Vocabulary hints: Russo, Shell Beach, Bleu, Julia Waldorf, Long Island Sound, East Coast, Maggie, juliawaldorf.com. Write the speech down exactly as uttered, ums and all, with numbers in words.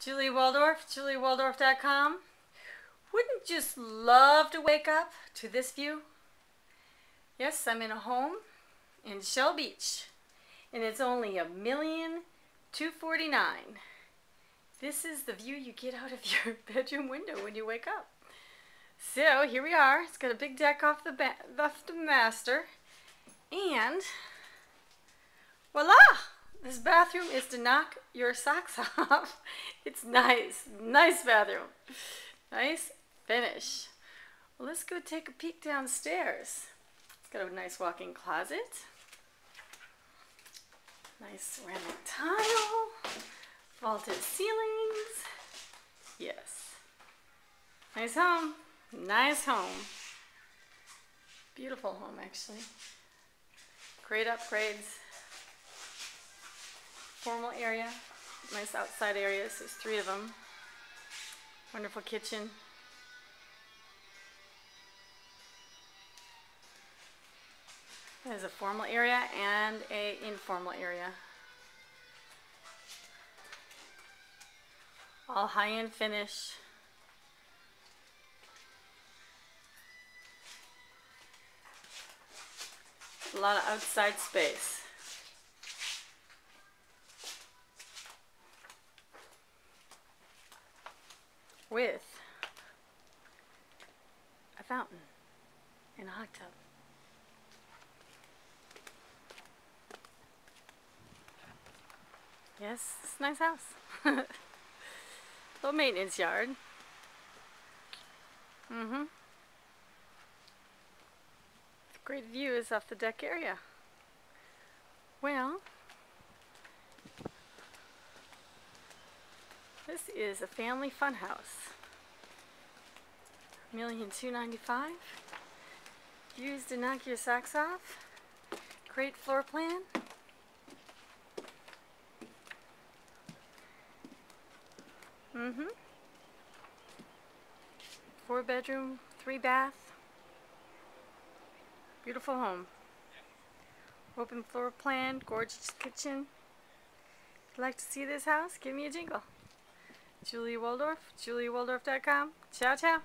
Julia Waldorf, julia waldorf dot com. Wouldn't you just love to wake up to this view? Yes, I'm in a home in Shell Beach, and it's only a million two forty-nine. This is the view you get out of your bedroom window when you wake up. So here we are. It's got a big deck off the, ba off the master, and voila! This bathroom is to knock your socks off. It's nice, nice bathroom. Nice finish. Well, let's go take a peek downstairs. It's got a nice walk-in closet. Nice ceramic tile. Vaulted ceilings. Yes. Nice home. Nice home. Beautiful home, actually. Great upgrades. Formal area. Nice outside areas. There's three of them. Wonderful kitchen. There's a formal area and an informal area. All high-end finish. A lot of outside space. With a fountain and a hot tub. Yes, it's a nice house. Little maintenance yard. Mm-hmm. Great view is off the deck area. Well, this is a family fun house. a million two ninety-five. Views to knock your socks off. Great floor plan. Mm-hmm. Four bedroom, three bath. Beautiful home. Open floor plan, gorgeous kitchen. If you'd like to see this house, give me a jingle. Julia Waldorf, julia waldorf dot com. Ciao, ciao.